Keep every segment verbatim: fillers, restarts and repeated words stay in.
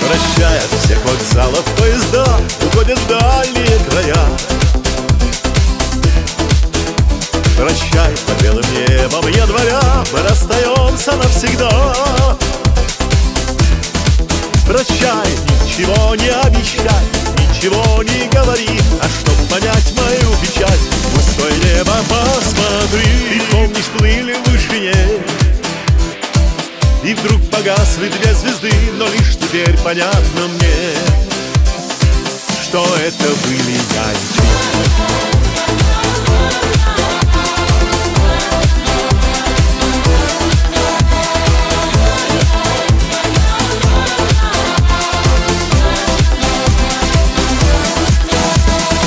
Прощает всех вокзалов поезда, уходят в дальние края. Прощай, под белым небом января, мы расстаемся навсегда. Прощай, ничего не обещай, ничего не говори, а чтоб понять мою печаль, в пустое небо посмотри. Ты помнишь, плыли в вышине, и вдруг погасли две звезды, но лишь теперь понятно мне, что это были я и ты.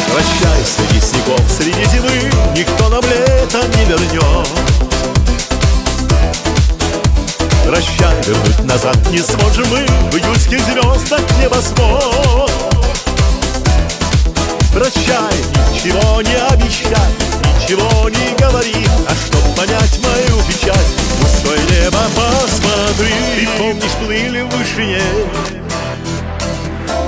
Прощай, среди снегов, среди зимы, никто нам лето не вернет. Прощай, вернуть назад не сможем мы в июльских звездах небосвод. Прощай, ничего не обещай, ничего не говори, а чтоб понять мою печаль, в пустое небо посмотри. Ты помнишь, плыли в вышине,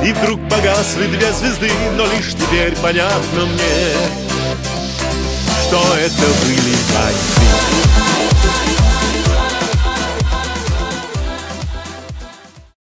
и вдруг погасли две звезды, но лишь теперь понятно мне, что это были я и ты.